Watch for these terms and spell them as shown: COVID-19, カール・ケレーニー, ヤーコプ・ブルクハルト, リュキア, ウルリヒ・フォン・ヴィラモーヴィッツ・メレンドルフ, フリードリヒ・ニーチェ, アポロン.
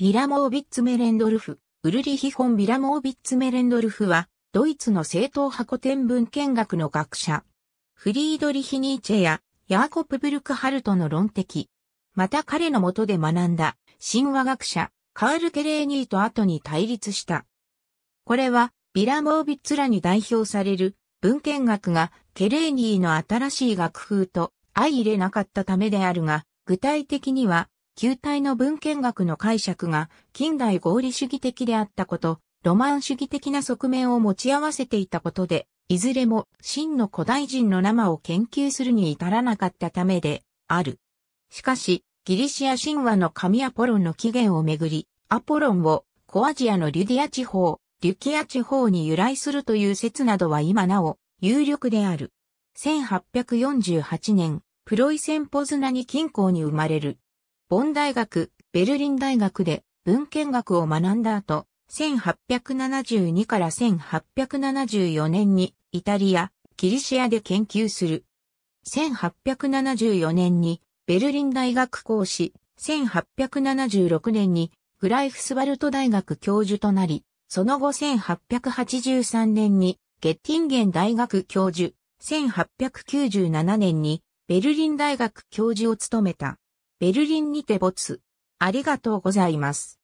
ヴィラモーヴィッツ・メレンドルフ、ウルリヒ・フォン・ヴィラモーヴィッツ・メレンドルフは、ドイツの正統派古典文献学の学者。フリードリヒ・ニーチェや、ヤーコプ・ブルクハルトの論的。また彼の下で学んだ、神話学者、カール・ケレーニーと後に対立した。これは、ヴィラモーヴィッツらに代表される、文献学が、ケレーニーの新しい学風と相入れなかったためであるが、具体的には、旧体の文献学の解釈が近代合理主義的であったこと、ロマン主義的な側面を持ち合わせていたことで、いずれも真の古代人の生を研究するに至らなかったためである。しかし、ギリシア神話の神アポロンの起源をめぐり、アポロンを小アジアのリュキア地方に由来するという説などは今なお有力である。1848年、プロイセンポズナニ近郊に生まれる。ボン大学、ベルリン大学で文献学を学んだ後、1872から1874年にイタリア、ギリシアで研究する。1874年にベルリン大学講師、1876年にグライフスバルト大学教授となり、その後1883年にゲッティンゲン大学教授、1897年にベルリン大学教授を務めた。ベルリンにて没。ありがとうございます。